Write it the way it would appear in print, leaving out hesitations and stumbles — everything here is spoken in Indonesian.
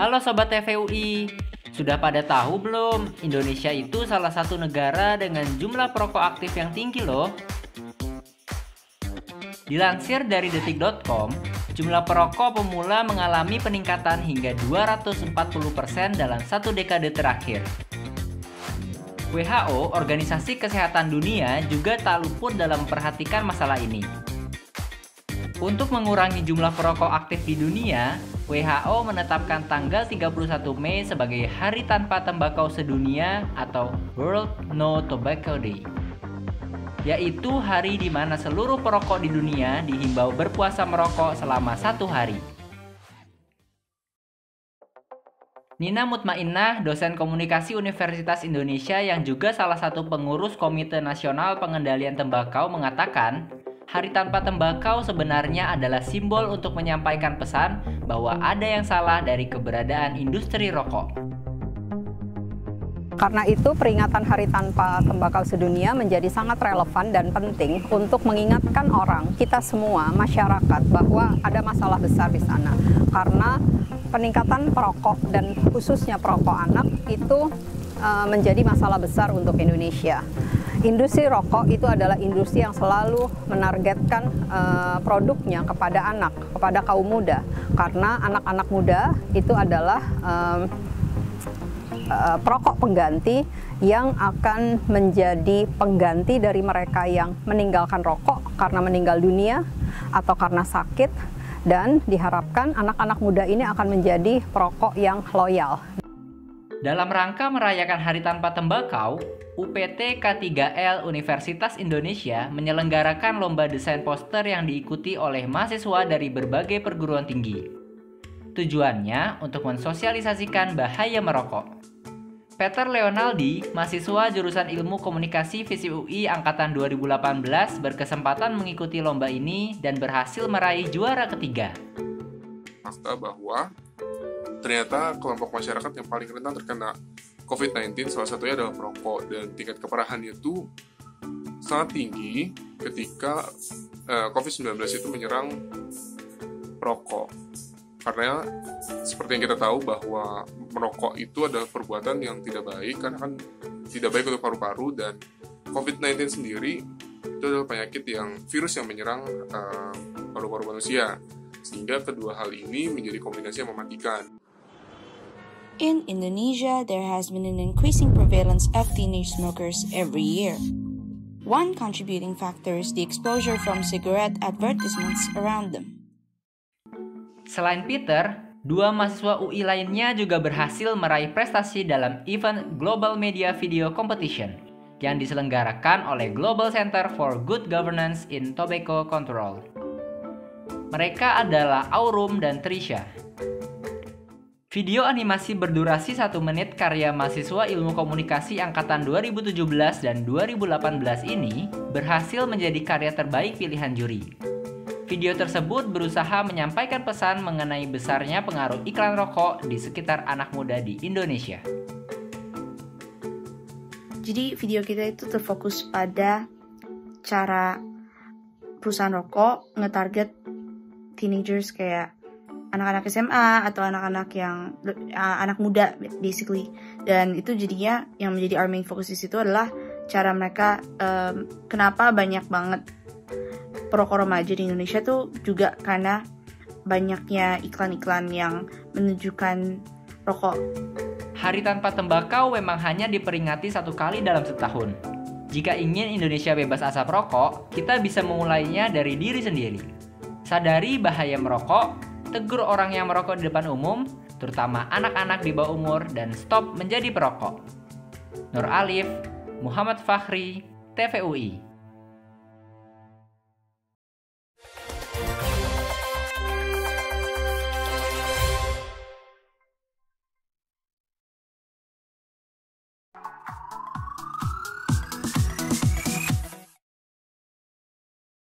Halo Sobat TVUI, sudah pada tahu belum? Indonesia itu salah satu negara dengan jumlah perokok aktif yang tinggi loh. Dilansir dari detik.com, jumlah perokok pemula mengalami peningkatan hingga 240% dalam satu dekade terakhir. WHO, Organisasi Kesehatan Dunia, juga tak luput dalam memperhatikan masalah ini. Untuk mengurangi jumlah perokok aktif di dunia, WHO menetapkan tanggal 31 Mei sebagai Hari Tanpa Tembakau Sedunia atau World No Tobacco Day, yaitu hari di mana seluruh perokok di dunia dihimbau berpuasa merokok selama satu hari. Nina Mutmainah, dosen komunikasi Universitas Indonesia yang juga salah satu pengurus Komite Nasional Pengendalian Tembakau, mengatakan, Hari Tanpa Tembakau sebenarnya adalah simbol untuk menyampaikan pesan bahwa ada yang salah dari keberadaan industri rokok. Karena itu, peringatan Hari Tanpa Tembakau Sedunia menjadi sangat relevan dan penting untuk mengingatkan orang, kita semua, masyarakat, bahwa ada masalah besar di sana. Karena peningkatan perokok dan khususnya perokok anak itu menjadi masalah besar untuk Indonesia. Industri rokok itu adalah industri yang selalu menargetkan produknya kepada anak, kepada kaum muda. Karena anak-anak muda itu adalah perokok pengganti yang akan menjadi pengganti dari mereka yang meninggalkan rokok karena meninggal dunia atau karena sakit. Dan diharapkan anak-anak muda ini akan menjadi perokok yang loyal. Dalam rangka merayakan Hari Tanpa Tembakau, UPT K3L Universitas Indonesia menyelenggarakan lomba desain poster yang diikuti oleh mahasiswa dari berbagai perguruan tinggi. Tujuannya untuk mensosialisasikan bahaya merokok. Peter Leonardi, mahasiswa jurusan Ilmu Komunikasi FISIP UI angkatan 2018, berkesempatan mengikuti lomba ini dan berhasil meraih juara ketiga. Fakta bahwa ternyata kelompok masyarakat yang paling rentan terkena COVID-19 salah satunya adalah perokok, dan tingkat keparahannya itu sangat tinggi ketika COVID-19 itu menyerang perokok. Karena seperti yang kita tahu bahwa merokok itu adalah perbuatan yang tidak baik, karena kan tidak baik untuk paru-paru, dan COVID-19 sendiri itu adalah penyakit yang virus yang menyerang paru-paru manusia. Sehingga kedua hal ini menjadi kombinasi yang mematikan. In Indonesia, there has been an increasing prevalence of teenage smokers every year. One contributing factor is the exposure from cigarette advertisements around them. Selain Peter, dua mahasiswa UI lainnya juga berhasil meraih prestasi dalam event Global Media Video Competition yang diselenggarakan oleh Global Center for Good Governance in Tobacco Control. Mereka adalah Aurum dan Trisha. Video animasi berdurasi 1 menit karya mahasiswa Ilmu Komunikasi angkatan 2017 dan 2018 ini berhasil menjadi karya terbaik pilihan juri. Video tersebut berusaha menyampaikan pesan mengenai besarnya pengaruh iklan rokok di sekitar anak muda di Indonesia. Jadi video kita itu terfokus pada cara perusahaan rokok ngetarget teenagers kayak anak-anak SMA atau anak-anak yang anak muda basically. Dan itu jadinya yang menjadi our main focus itu adalah cara mereka kenapa banyak banget perokok remaja di Indonesia tuh juga karena banyaknya iklan-iklan yang menunjukkan rokok. Hari Tanpa Tembakau memang hanya diperingati 1 kali dalam setahun. Jika ingin Indonesia bebas asap rokok, kita bisa memulainya dari diri sendiri. Sadari bahaya merokok, tegur orang yang merokok di depan umum, terutama anak-anak di bawah umur, dan stop menjadi perokok. Nur Alif, Muhammad Fakhri, TVUI.